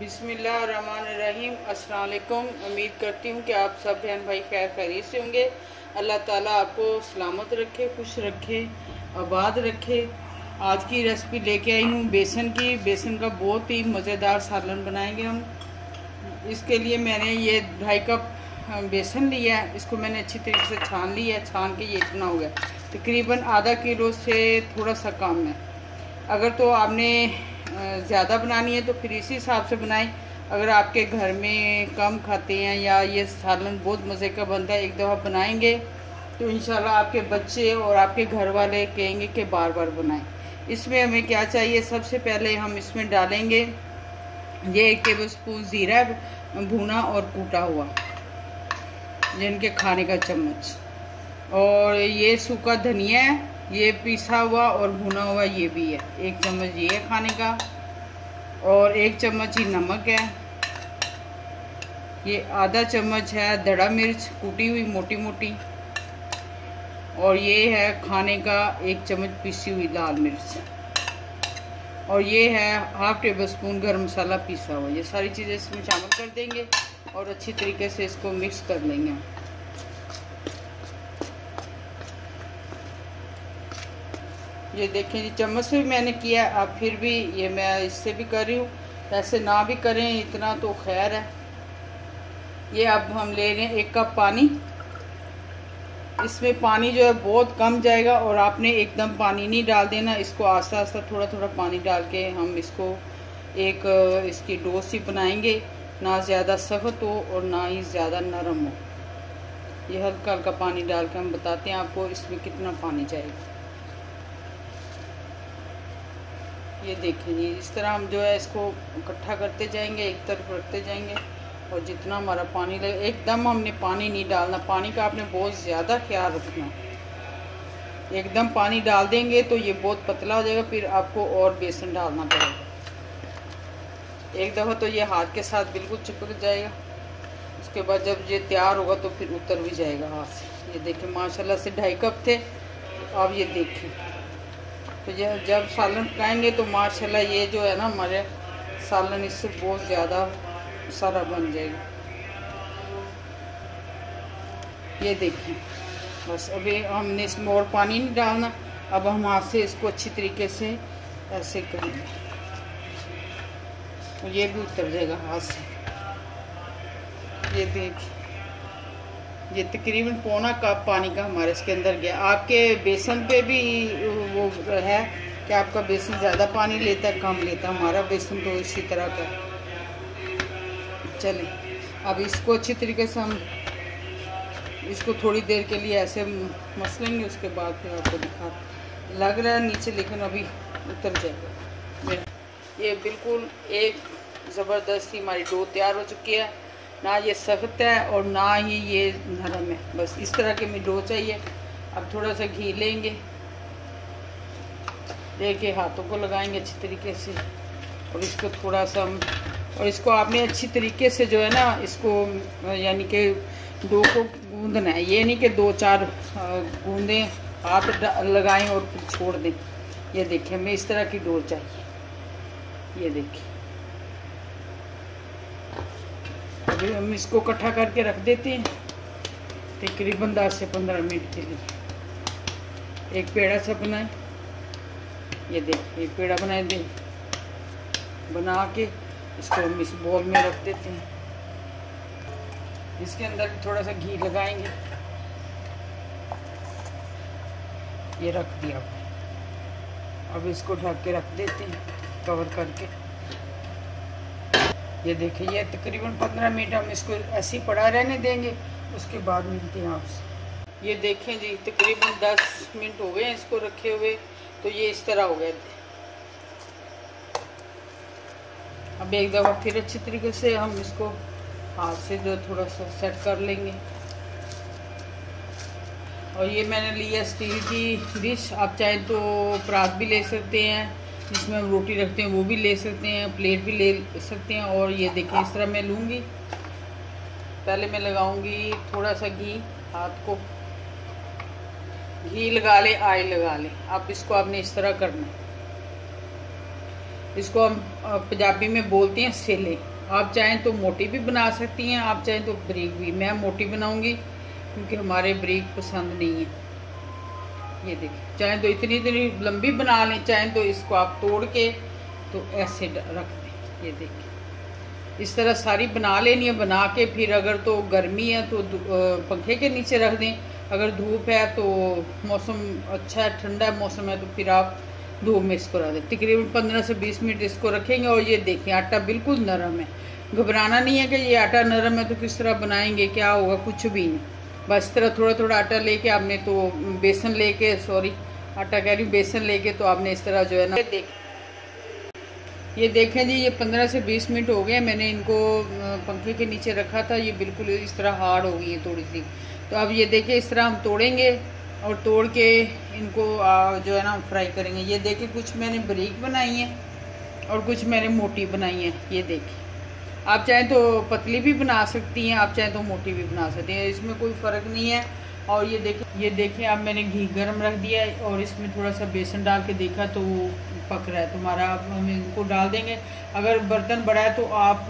बिस्मिल्लाहिर्रहमानिर्रहीम। अस्सलाम वालेकुम। उम्मीद करती हूँ कि आप सब बहन भाई खैर खैरियत से होंगे। अल्लाह ताला आपको सलामत रखे, खुश रखे, आबाद रखे। आज की रेसिपी लेके आई हूँ बेसन की। बेसन का बहुत ही मज़ेदार सालन बनाएंगे हम। इसके लिए मैंने ये 2.5 कप बेसन लिया है। इसको मैंने अच्छी तरीके से छान लिया है। छान के ये इतना हो गया, तकरीबन आधा किलो से थोड़ा सा कम है। अगर तो आपने ज़्यादा बनानी है तो फिर इसी हिसाब से बनाएं। अगर आपके घर में कम खाते हैं या ये सालन बहुत मज़े का बनता है, एक दफ़ा बनाएंगे तो इंशाल्लाह आपके बच्चे और आपके घर वाले कहेंगे कि बार बार बनाएं। इसमें हमें क्या चाहिए, सबसे पहले हम इसमें डालेंगे ये 1 टेबलस्पून ज़ीरा भुना और कूटा हुआ, जिनके खाने का चम्मच, और ये सूखा धनिया है, ये पिसा हुआ और भुना हुआ ये भी है, 1 चम्मच ये है खाने का, और 1 चम्मच ही नमक है। ये आधा चम्मच है धड़ा मिर्च कूटी हुई मोटी मोटी, और ये है खाने का 1 चम्मच पिसी हुई लाल मिर्च, और ये है 1/2 टेबलस्पून गरम मसाला पिसा हुआ। ये सारी चीज़ें इसमें शामिल कर देंगे और अच्छी तरीके से इसको मिक्स कर लेंगे। ये देखें जी, चम्मच से भी मैंने किया, अब फिर भी ये मैं इससे भी कर रही हूँ। ऐसे ना भी करें, इतना तो खैर है। ये अब हम ले रहे हैं 1 कप पानी। इसमें पानी जो है बहुत कम जाएगा, और आपने एकदम पानी नहीं डाल देना। इसको आस्ता आस्ता थोड़ा थोड़ा पानी डाल के हम इसको एक इसकी डो सी बनाएंगे, ना ज़्यादा सख्त हो और ना ही ज़्यादा नरम हो। ये हल्का हल्का पानी डाल के हम बताते हैं आपको इसमें कितना पानी चाहिए। ये देखें जी, इस तरह हम जो है इसको इकट्ठा करते जाएंगे, एक तरफ रखते जाएंगे, और जितना हमारा पानी लगे, एकदम हमने पानी नहीं डालना। पानी का आपने बहुत ज़्यादा ख्याल रखना। एकदम पानी डाल देंगे तो ये बहुत पतला हो जाएगा, फिर आपको और बेसन डालना पड़ेगा। एक दफ़ा तो ये हाथ के साथ बिल्कुल चिपक जाएगा, उसके बाद जब ये तैयार होगा तो फिर उतर भी जाएगा हाथ से। ये देखें, माशाल्लाह से 2.5 कप थे। अब ये देखें, तो जब सालन पकाएंगे तो माशाल्लाह ये जो है ना, हमारे सालन इससे बहुत ज़्यादा सारा बन जाएगा। ये देखिए, बस अभी हमने इसमें और पानी नहीं डालना। अब हम हाथ से इसको अच्छी तरीके से ऐसे करेंगे, तो ये भी उतर जाएगा हाथ से। ये देखिए, ये तकरीबन 1.25 कप पानी का हमारे इसके अंदर गया। आपके बेसन पे भी वो है कि आपका बेसन ज़्यादा पानी लेता है कम लेता। हमारा बेसन तो इसी तरह का। चलें, अब इसको अच्छी तरीके से हम इसको थोड़ी देर के लिए ऐसे मसलेंगे, उसके बाद फिर आपको दिखा लग रहा है नीचे, लेकिन अभी उतर जाएगा। ये बिल्कुल एक ज़बरदस्ती हमारी डो तैयार हो चुकी है। ना ये सख्त है और ना ही ये नरम है, बस इस तरह के हमें डो चाहिए। अब थोड़ा सा घी लेंगे, लेके हाथों को लगाएंगे अच्छी तरीके से, और इसको थोड़ा सा हम, और इसको आपने अच्छी तरीके से जो है ना, इसको यानी कि डो को गूंदना है। ये नहीं कि 2-4 गूंदें, हाथ लगाएं और फिर छोड़ दें। ये देखिए, हमें इस तरह की डो चाहिए। ये देखिए, अभी हम इसको इकट्ठा करके रख देते हैं तकरीबन 10 से 15 मिनट के लिए। एक पेड़ा सा बनाएं। ये देखिए, एक पेड़ा बनाए दें, बना के इसको हम इस बॉल में रख देते हैं। इसके अंदर थोड़ा सा घी लगाएंगे। ये रख दिया, अब इसको ढक के रख देते हैं, कवर करके। ये देखिए, ये तकरीबन 15 मिनट हम इसको ऐसे ही पड़ा रहने देंगे, उसके बाद मिलते हैं आपसे। ये देखें जी, तकरीबन 10 मिनट हो गए हैं इसको रखे हुए, तो ये इस तरह हो गया। अब एक दफ़ा फिर अच्छी तरीके से हम इसको हाथ से जो थोड़ा सा सेट कर लेंगे। और ये मैंने लिया स्टील की डिश, आप चाहे तो परात भी ले सकते हैं, जिसमें हम रोटी रखते हैं वो भी ले सकते हैं, प्लेट भी ले सकते हैं। और ये देखिए, इस तरह मैं लूँगी, पहले मैं लगाऊंगी थोड़ा सा घी, हाथ को घी लगा ले, ऑयल लगा ले। अब इसको आपने इस तरह करना, इसको हम पंजाबी में बोलते हैं सेले। आप चाहें तो मोटी भी बना सकती हैं, आप चाहें तो बरीक भी। मैं मोटी बनाऊंगी क्योंकि हमारे बरीक पसंद नहीं है। ये देखिए, चाहें तो इतनी इतनी लंबी बना लें, चाहें तो इसको आप तोड़ के तो ऐसे रख दें। ये देखिए, इस तरह सारी बना लेनी है। बना के फिर अगर तो गर्मी है तो पंखे के नीचे रख दें, अगर धूप है तो मौसम अच्छा है, ठंडा मौसम है तो फिर आप धूप में इसको रख दें। तकरीबन 15 से 20 मिनट इसको रखेंगे। और ये देखिए आटा बिल्कुल नरम है, घबराना नहीं है कि ये आटा नरम है तो किस तरह बनाएंगे, क्या होगा, कुछ भी नहीं। बस तरह थोड़ा थोड़ा आटा लेके आपने तो बेसन लेके, सॉरी आटा कह रही हूँ, बेसन लेके तो आपने इस तरह जो है ना, ये देखें जी, ये 15 से 20 मिनट हो गए। मैंने इनको पंखे के नीचे रखा था, ये बिल्कुल इस तरह हार्ड हो गई है थोड़ी सी। तो अब ये देखिए इस तरह हम तोड़ेंगे और तोड़ के इनको जो है ना फ्राई करेंगे। ये देखिए कुछ मैंने बारीक बनाई हैं और कुछ मैंने मोटी बनाई हैं। ये देखिए, आप चाहें तो पतली भी बना सकती हैं, आप चाहें तो मोटी भी बना सकती हैं, इसमें कोई फ़र्क नहीं है। और ये देखिए अब मैंने घी गर्म रख दिया है और इसमें थोड़ा सा बेसन डाल के देखा तो वो पक रहा है। तुम्हारा अब हम इनको डाल देंगे। अगर बर्तन बड़ा है तो आप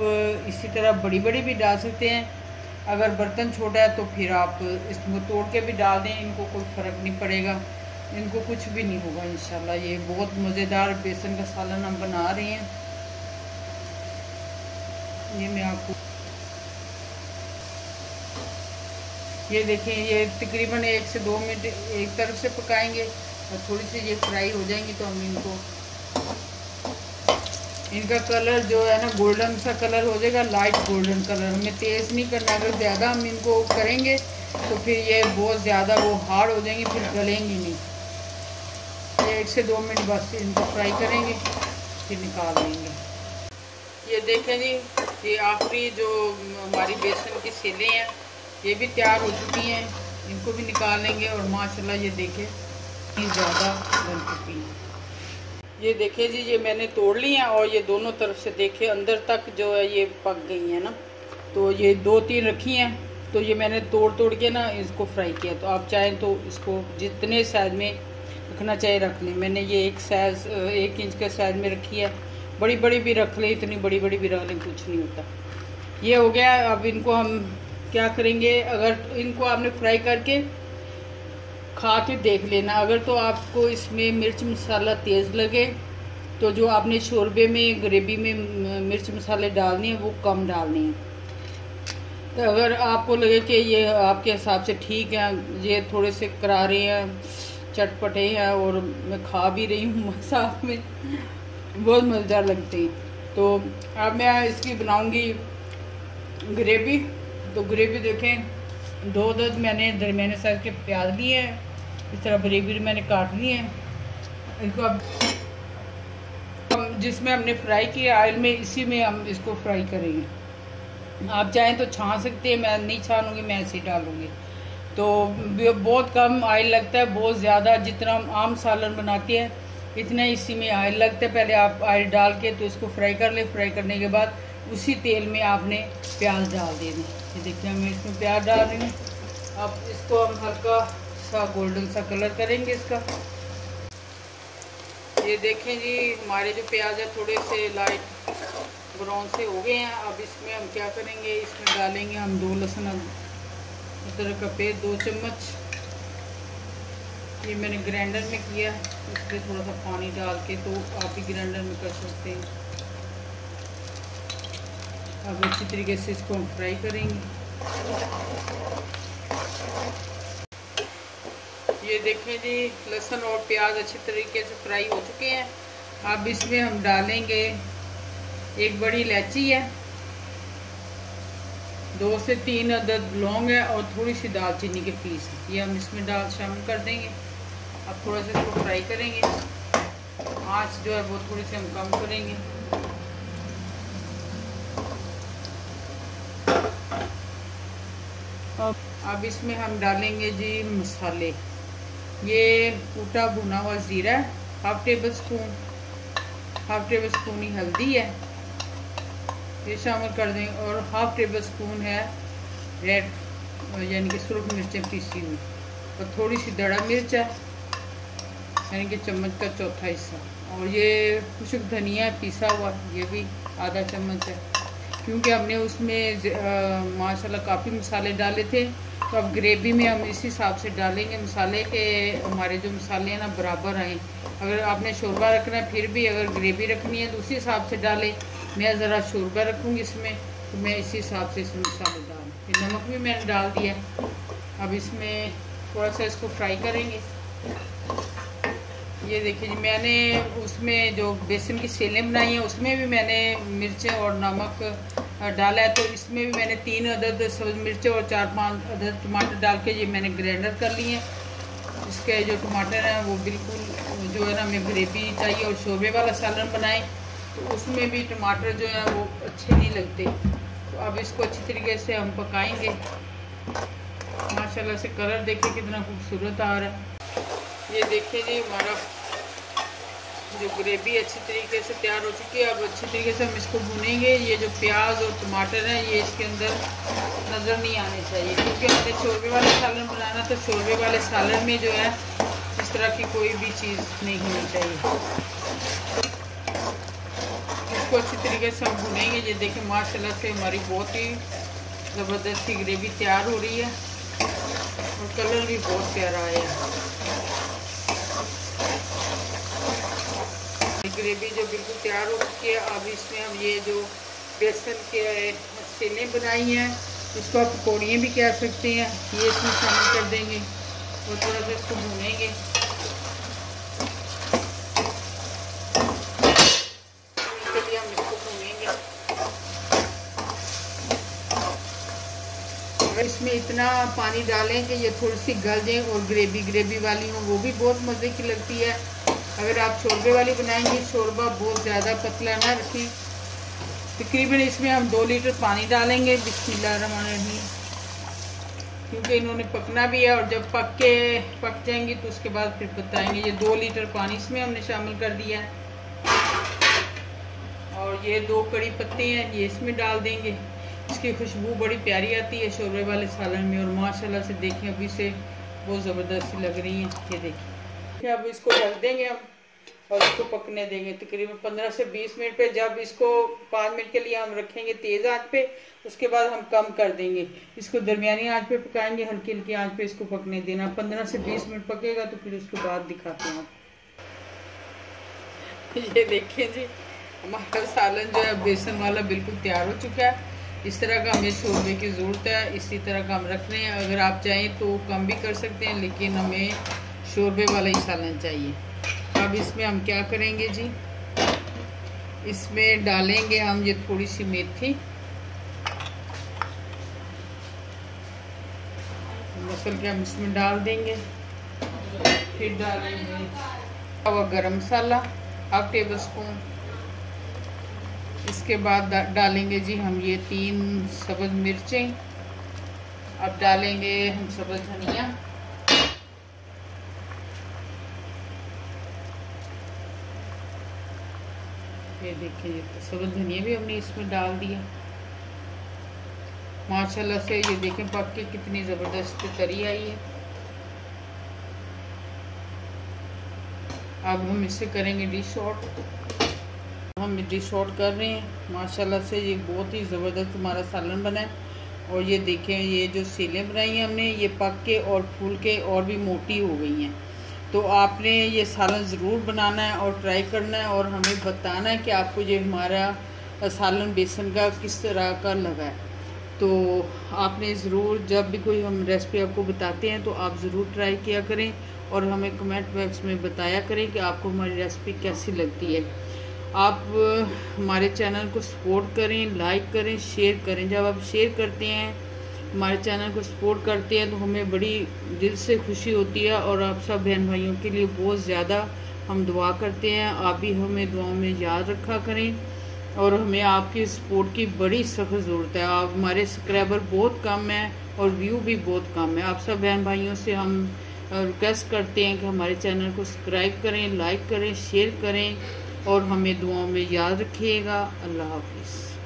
इसी तरह बड़ी बड़ी भी डाल सकते हैं, अगर बर्तन छोटा है तो फिर आप इसको तोड़ के भी डाल दें, इनको कोई फ़र्क नहीं पड़ेगा, इनको कुछ भी नहीं होगा इंशाल्लाह। ये बहुत मज़ेदार बेसन का सालन हम बना रहे हैं। ये मैं आपको ये देखिए, ये तकरीबन 1 से 2 मिनट एक तरफ से पकाएंगे और थोड़ी सी ये फ्राई हो जाएंगी तो हम इनका कलर जो है ना गोल्डन सा कलर हो जाएगा, लाइट गोल्डन कलर। हमें तेज़ नहीं करना, अगर ज़्यादा हम इनको करेंगे तो फिर ये बहुत ज़्यादा वो हार्ड हो जाएंगे, फिर गलेंगी नहीं। ये 1 से 2 मिनट बस इनको फ्राई करेंगे फिर निकाल देंगे। ये देखें जी, ये आखिरी जो हमारी बेसन की सेलें हैं ये भी तैयार हो चुकी हैं, इनको भी निकाल लेंगे। और माशाल्लाह ये देखें कितनी ज़्यादा बन चुकी हैं। ये देखिए जी, ये मैंने तोड़ ली हैं और ये दोनों तरफ से देखे अंदर तक जो है ये पक गई है ना। तो ये 2-3 रखी हैं, तो ये मैंने तोड़ के ना इसको फ्राई किया। तो आप चाहें तो इसको जितने साइज़ में रखना चाहिए रख लें। मैंने ये एक इंच के साइज़ में रखी है, बड़ी बड़ी भी रख लें, इतनी बड़ी बड़ी भी रख लें, कुछ नहीं होता। ये हो गया। अब इनको हम क्या करेंगे, अगर इनको आपने फ्राई करके खा के देख लेना, अगर तो आपको इसमें मिर्च मसाला तेज़ लगे तो जो आपने शोरबे में ग्रेवी में मिर्च मसाले डालने हैं वो कम डालने हैं। तो अगर आपको लगे कि ये आपके हिसाब से ठीक है, ये थोड़े से करारे हैं, चटपटे हैं और मैं खा भी रही हूँ साथ में, बहुत मज़ेदार लगते हैं। तो अब मैं इसकी बनाऊँगी ग्रेवी। तो ग्रेवी देखें, 2 मैंने दरमियाने साइज़ के प्याज लिए हैं, इस तरह बरीक मैंने काट ली है। इनको अब जिसमें हमने फ्राई किया ऑयल में, इसी में हम इसको फ्राई करेंगे। आप चाहें तो छान सकते हैं, मैं नहीं छानूंगी, मैं ऐसे ही डालूंगी। तो बहुत कम ऑयल लगता है, बहुत ज़्यादा जितना हम आम सालन बनाते हैं इतना इसी में ऑयल लगता है। पहले आप ऑयल डाल के तो इसको फ्राई कर लें। फ्राई करने के बाद उसी तेल में आपने प्याज डाल देने। ये देखिए हम इसमें प्याज डाल रहे हैं। अब इसको हम हल्का सा गोल्डन सा कलर करेंगे इसका। ये देखें जी, हमारे जो प्याज है थोड़े से लाइट ब्राउन से हो गए हैं। अब इसमें हम क्या करेंगे, इसमें डालेंगे हम 2 लहसुन अदरक का पेस्ट, 2 चम्मच। ये मैंने ग्राइंडर में किया, इसमें थोड़ा सा पानी डाल के, तो आप भी ग्राइंडर में कर सकते हैं। अब अच्छी तरीके से इसको हम फ्राई करेंगे। ये देखें जी, लहसुन और प्याज अच्छे तरीके से फ्राई हो चुके हैं। अब इसमें हम डालेंगे 1 बड़ी इलायची है, 2 से 3 अदद लौंग है और थोड़ी सी दालचीनी के पीस, ये हम इसमें शामिल कर देंगे। अब थोड़ा सा इसको फ्राई करेंगे, आंच जो है वो थोड़ी सी हम कम करेंगे। अब इसमें हम डालेंगे जी मसाले, ये कूटा भुना हुआ ज़ीरा, 1/2 टेबल स्पून ही हल्दी है, ये शामिल कर दें। और 1/2 टेबल स्पून है रेड यानी कि सुरख मिर्चें पीसी हुई, और थोड़ी सी दड़ा मिर्च है यानी कि चम्मच का 1/4 हिस्सा। और ये खुश्क धनिया पिसा हुआ ये भी आधा चम्मच है, क्योंकि हमने उसमें माशाल्लाह काफ़ी मसाले डाले थे। तो अब ग्रेवी में हम इस हिसाब से डालेंगे मसाले के, हमारे जो मसाले हैं ना बराबर आए। अगर आपने शोरबा रखना है फिर भी, अगर ग्रेवी रखनी है तो उसी हिसाब से डालें। मैं ज़रा शोरबा रखूँगी इसमें, तो मैं इसी हिसाब से इसमें मसाले डालूँ। फिर नमक भी मैंने डाल दिया। अब इसमें थोड़ा सा इसको फ्राई करेंगे। ये देखिए जी, मैंने उसमें जो बेसन की सेलें बनाई हैं उसमें भी मैंने मिर्चें और नमक डाला है। तो इसमें भी मैंने 3 अदद सब्ज मिर्चें और 4-5 अदद टमाटर डाल के ये मैंने ग्राइंडर कर लिए हैं। इसके जो टमाटर हैं वो बिल्कुल जो है ना, हमें ग्रेवी चाहिए और शोरबे वाला सालन बनाएं तो उसमें भी टमाटर जो है वो अच्छे नहीं लगते। तो अब इसको अच्छी तरीके से हम पकाएँगे। माशाल्लाह से कलर देखिए कितना खूबसूरत आ रहा है। ये देखिए जी, हमारा जो ग्रेवी अच्छी तरीके से तैयार हो चुकी है। अब अच्छी तरीके से हम इसको भुनेंगे। ये जो प्याज और टमाटर हैं ये इसके अंदर नज़र नहीं आने चाहिए, क्योंकि हमने शोरबे वाले सालन बनाना, तो शोरबे वाले सालन में जो है इस तरह की कोई भी चीज़ नहीं होनी चाहिए। इसको अच्छी तरीके से हम भुनेंगे। ये देखिए माशाल्लाह से हमारी बहुत ही ज़बरदस्त सी ग्रेवी तैयार हो रही है और कलर भी बहुत प्यारा आया है। ग्रेवी जो बिल्कुल तैयार हो चुकी है। अब इसमें हम ये जो बेसन के सेलें बनाई हैं इसको आप पकौड़ियाँ भी कह सकते हैं, ये इसमें शामिल कर देंगे और थोड़ा सा इसको भूनेंगे। इसमें इतना पानी डालें कि ये थोड़ी सी गल जाए और ग्रेवी वाली हो, वो भी बहुत मज़े की लगती है। अगर आप शोरबे वाली बनाएंगे, शोरबा बहुत ज़्यादा पतला ना रखें। तकरीबन इसमें हम 2 लीटर पानी डालेंगे। बिस्मिल्लाहिर्रहमानिर्रहीम। क्योंकि इन्होंने पकना भी है और जब पक जाएंगी तो उसके बाद फिर बताएंगे। ये 2 लीटर पानी इसमें हमने शामिल कर दिया और ये 2 कड़ी पत्ते हैं ये इसमें डाल देंगे। इसकी खुशबू बड़ी प्यारी आती है शोरबे वाले सालन में और माशाल्लाह से देखें अभी से बहुत ज़बरदस्त लग रही है। ये देखिए, अब इसको ढक देंगे हम और इसको पकने देंगे तकरीबन 15 से 20 मिनट पे। जब इसको 5 मिनट के लिए हम रखेंगे तेज़ आंच पे, उसके बाद हम कम कर देंगे। इसको दरमियानी आंच पे पकाएंगे, हल्की हल्की आंच पे इसको पकने देना। 15 से 20 मिनट पकेगा तो फिर उसके बाद दिखाते हैं। ये देखिए जी, हमारा सालन जो है बेसन वाला बिल्कुल तैयार हो चुका है। इस तरह का हमें शोरबे की ज़रूरत है, इसी तरह का हम रख रहे हैं। अगर आप चाहें तो कम भी कर सकते हैं, लेकिन हमें शोरबे वाला ही सालन चाहिए। अब इसमें हम क्या करेंगे जी, इसमें डालेंगे हम ये थोड़ी सी मेथी, मसल के हम इसमें डाल देंगे। फिर डालेंगे अब गरम मसाला 1 टेबल स्पून। इसके बाद डालेंगे जी हम ये 3 सब्ज मिर्चें। अब डालेंगे हम सब्ज धनिया। ये देखिए, तो सब्ज धनिया भी हमने इसमें डाल दिया। माशाल्लाह से ये देखें पक के कितनी ज़बरदस्त तरी आई है। अब हम इसे करेंगे डिश आउट। हम डिश आउट कर रहे हैं। माशाल्लाह से ये बहुत ही ज़बरदस्त हमारा सालन बना है। और ये देखें, ये जो सेलें बनाई हैं हमने ये पक के और फूल के और भी मोटी हो गई हैं। तो आपने ये सालन ज़रूर बनाना है और ट्राई करना है और हमें बताना है कि आपको ये हमारा सालन बेसन का किस तरह का लगा है। तो आपने ज़रूर, जब भी कोई हम रेसिपी आपको बताते हैं तो आप ज़रूर ट्राई किया करें और हमें कमेंट बॉक्स में बताया करें कि आपको हमारी रेसिपी कैसी लगती है। आप हमारे चैनल को सपोर्ट करें, लाइक करें, शेयर करें। जब आप शेयर करते हैं, हमारे चैनल को सपोर्ट करते हैं तो हमें बड़ी दिल से खुशी होती है। और आप सब बहन भाइयों के लिए बहुत ज़्यादा हम दुआ करते हैं। आप भी हमें दुआओं में याद रखा करें और हमें आपकी सपोर्ट की बड़ी सख्त ज़रूरत है। आप हमारे सब्सक्राइबर बहुत कम हैं और व्यू भी बहुत कम है। आप सब बहन भाइयों से हम रिक्वेस्ट करते हैं कि हमारे चैनल को सब्सक्राइब करें, लाइक करें, शेयर करें और हमें दुआओं में याद रखिएगा। अल्लाह हाफिज़।